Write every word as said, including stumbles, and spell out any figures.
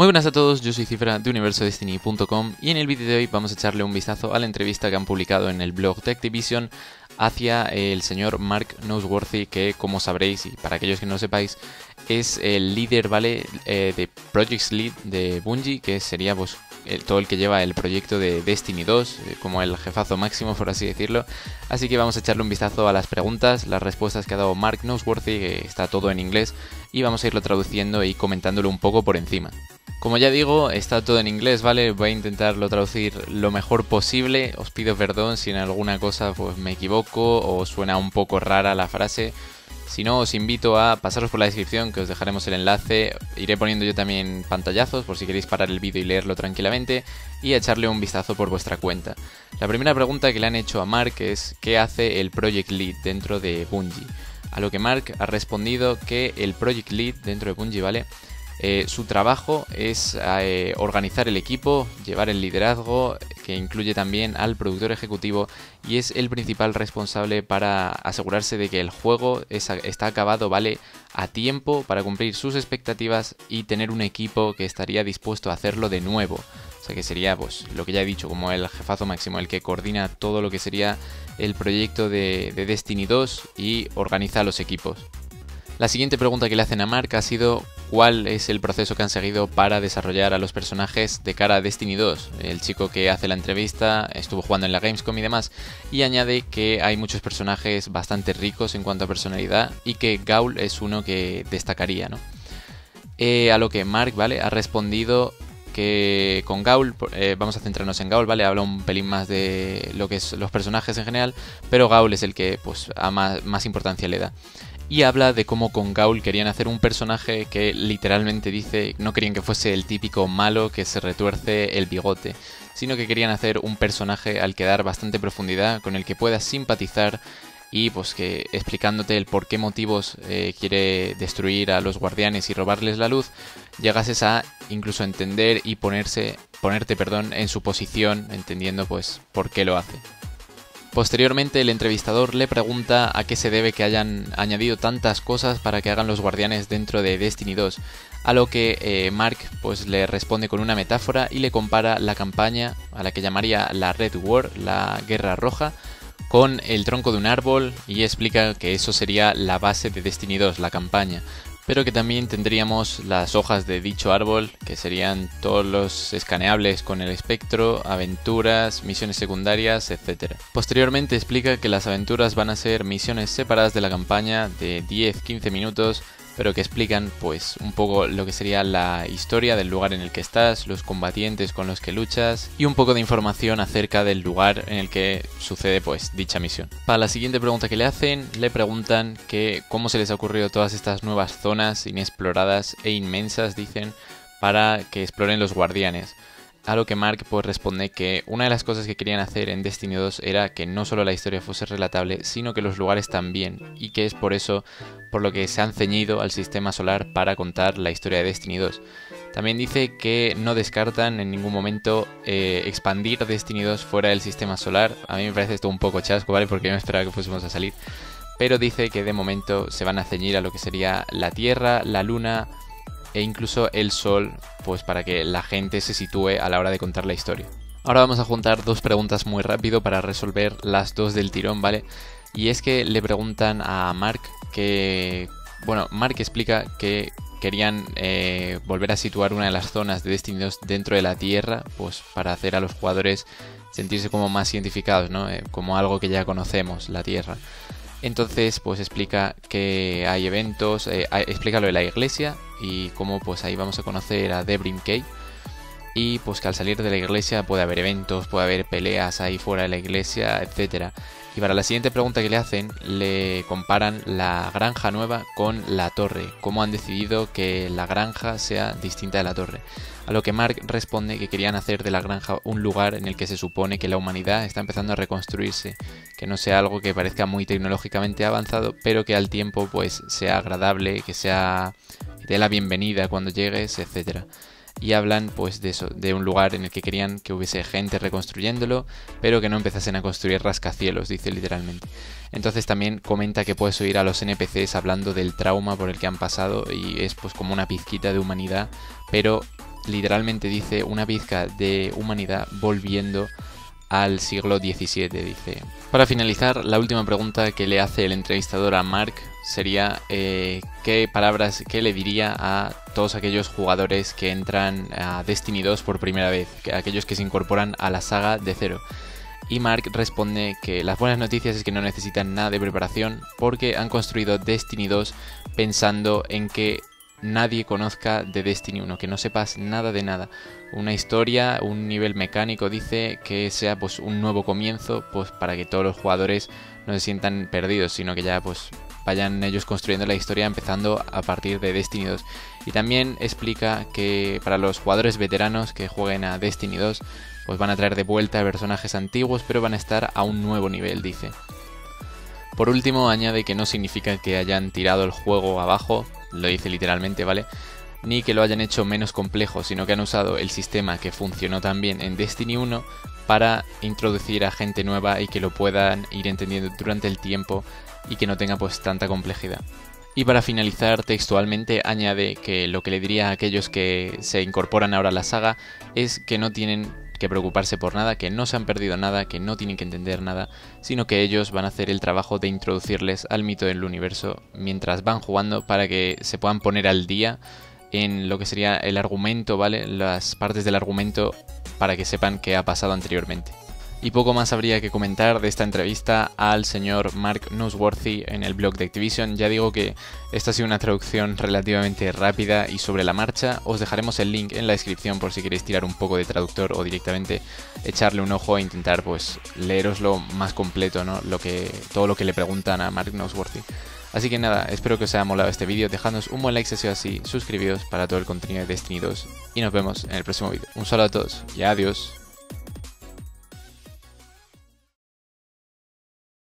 Muy buenas a todos, yo soy Cifra de universo destiny punto com y en el vídeo de hoy vamos a echarle un vistazo a la entrevista que han publicado en el blog de Activision hacia el señor Mark Noseworthy, que como sabréis y para aquellos que no lo sepáis es el líder, ¿vale?, eh, de Projects Lead de Bungie, que sería pues el, todo el que lleva el proyecto de Destiny dos, eh, como el jefazo máximo, por así decirlo. Así que vamos a echarle un vistazo a las preguntas, las respuestas que ha dado Mark Noseworthy, que está todo en inglés, y vamos a irlo traduciendo y comentándolo un poco por encima. Como ya digo, está todo en inglés, ¿vale? Voy a intentarlo traducir lo mejor posible. Os pido perdón si en alguna cosa pues me equivoco o suena un poco rara la frase. Si no, os invito a pasaros por la descripción, que os dejaremos el enlace. Iré poniendo yo también pantallazos por si queréis parar el vídeo y leerlo tranquilamente, y a echarle un vistazo por vuestra cuenta. La primera pregunta que le han hecho a Mark es ¿qué hace el Project Lead dentro de Bungie? A lo que Mark ha respondido que el Project Lead dentro de Bungie, ¿vale?, Eh, su trabajo es eh, organizar el equipo, llevar el liderazgo, que incluye también al productor ejecutivo, y es el principal responsable para asegurarse de que el juego es, está acabado, ¿vale?, a tiempo para cumplir sus expectativas y tener un equipo que estaría dispuesto a hacerlo de nuevo. O sea, que sería pues lo que ya he dicho, como el jefazo máximo, el que coordina todo lo que sería el proyecto de, de Destiny dos y organiza los equipos. La siguiente pregunta que le hacen a Mark ha sido ¿cuál es el proceso que han seguido para desarrollar a los personajes de cara a Destiny dos? El chico que hace la entrevista estuvo jugando en la Gamescom y demás, y añade que hay muchos personajes bastante ricos en cuanto a personalidad y que Gaul es uno que destacaría, ¿no? Eh, a lo que Mark, ¿vale?, ha respondido que con Gaul, eh, vamos a centrarnos en Gaul, ¿vale? Habla un pelín más de lo que es los personajes en general, pero Gaul es el que pues a más, más importancia le da. Y habla de cómo con Gaul querían hacer un personaje que literalmente dice no querían que fuese el típico malo que se retuerce el bigote, sino que querían hacer un personaje al que dar bastante profundidad, con el que puedas simpatizar y pues que explicándote el por qué motivos eh, quiere destruir a los guardianes y robarles la luz, llegases a incluso entender y ponerse, ponerte perdón, en su posición, entendiendo pues por qué lo hace. Posteriormente, el entrevistador le pregunta a qué se debe que hayan añadido tantas cosas para que hagan los guardianes dentro de Destiny dos, a lo que eh, Mark pues, le responde con una metáfora y le compara la campaña, a la que llamaría la Red War, la Guerra Roja, con el tronco de un árbol, y explica que eso sería la base de Destiny dos, la campaña, pero que también tendríamos las hojas de dicho árbol, que serían todos los escaneables con el espectro, aventuras, misiones secundarias, etcétera. Posteriormente explica que las aventuras van a ser misiones separadas de la campaña de diez a quince minutos, pero que explican pues un poco lo que sería la historia del lugar en el que estás, los combatientes con los que luchas y un poco de información acerca del lugar en el que sucede pues dicha misión. Para la siguiente pregunta que le hacen, le preguntan que cómo se les ha ocurrido todas estas nuevas zonas inexploradas e inmensas, dicen, para que exploren los guardianes. A lo que Mark pues responde que una de las cosas que querían hacer en Destiny dos era que no solo la historia fuese relatable, sino que los lugares también, y que es por eso por lo que se han ceñido al sistema solar para contar la historia de Destiny dos. También dice que no descartan en ningún momento eh, expandir Destiny dos fuera del sistema solar. A mí me parece esto un poco chasco, ¿vale?, porque yo me esperaba que fuésemos a salir, pero dice que de momento se van a ceñir a lo que sería la Tierra, la Luna e incluso el Sol, pues para que la gente se sitúe a la hora de contar la historia. Ahora vamos a juntar dos preguntas muy rápido para resolver las dos del tirón, ¿vale? Y es que le preguntan a Mark que... Bueno, Mark explica que querían eh, volver a situar una de las zonas de Destiny dos dentro de la Tierra, pues para hacer a los jugadores sentirse como más identificados, ¿no? Eh, como algo que ya conocemos, la Tierra. Entonces pues explica que hay eventos, eh, explica lo de la iglesia y cómo pues ahí vamos a conocer a Devrim Kay, y pues que al salir de la iglesia puede haber eventos, puede haber peleas ahí fuera de la iglesia, etcétera. Y para la siguiente pregunta que le hacen, le comparan la granja nueva con la torre, cómo han decidido que la granja sea distinta de la torre. A lo que Mark responde que querían hacer de la granja un lugar en el que se supone que la humanidad está empezando a reconstruirse, que no sea algo que parezca muy tecnológicamente avanzado, pero que al tiempo pues sea agradable, que sea que te dé la bienvenida cuando llegues, etcétera. Y hablan pues de eso, de un lugar en el que querían que hubiese gente reconstruyéndolo, pero que no empezasen a construir rascacielos, dice literalmente. Entonces también comenta que puedes oír a los N P Cs hablando del trauma por el que han pasado, y es pues como una pizquita de humanidad, pero literalmente dice una pizca de humanidad volviendo al siglo diecisiete, dice. Para finalizar, la última pregunta que le hace el entrevistador a Mark sería eh, ¿qué palabras, qué le diría a todos aquellos jugadores que entran a Destiny dos por primera vez, aquellos que se incorporan a la saga de cero? Y Mark responde que las buenas noticias es que no necesitan nada de preparación porque han construido Destiny dos pensando en que nadie conozca de Destiny uno, que no sepas nada de nada. Una historia, un nivel mecánico, dice, que sea pues un nuevo comienzo, pues para que todos los jugadores no se sientan perdidos, sino que ya pues vayan ellos construyendo la historia empezando a partir de Destiny dos. Y también explica que para los jugadores veteranos que jueguen a Destiny dos, pues van a traer de vuelta personajes antiguos, pero van a estar a un nuevo nivel, dice. Por último, añade que no significa que hayan tirado el juego abajo, lo dice literalmente, ¿vale? Ni que lo hayan hecho menos complejo, sino que han usado el sistema que funcionó tan bien en Destiny uno para introducir a gente nueva y que lo puedan ir entendiendo durante el tiempo y que no tenga pues tanta complejidad. Y para finalizar, textualmente añade que lo que le diría a aquellos que se incorporan ahora a la saga es que no tienen que preocuparse por nada, que no se han perdido nada, que no tienen que entender nada, sino que ellos van a hacer el trabajo de introducirles al mito del universo mientras van jugando para que se puedan poner al día en lo que sería el argumento, ¿vale? Las partes del argumento para que sepan qué ha pasado anteriormente. Y poco más habría que comentar de esta entrevista al señor Mark Noseworthy en el blog de Activision. Ya digo que esta ha sido una traducción relativamente rápida y sobre la marcha. Os dejaremos el link en la descripción por si queréis tirar un poco de traductor o directamente echarle un ojo e intentar pues leeroslo más completo, ¿no? Lo que, todo lo que le preguntan a Mark Noseworthy. Así que nada, espero que os haya molado este vídeo. Dejadnos un buen like si ha sido así, suscribiros para todo el contenido de Destiny dos y nos vemos en el próximo vídeo. Un saludo a todos y adiós.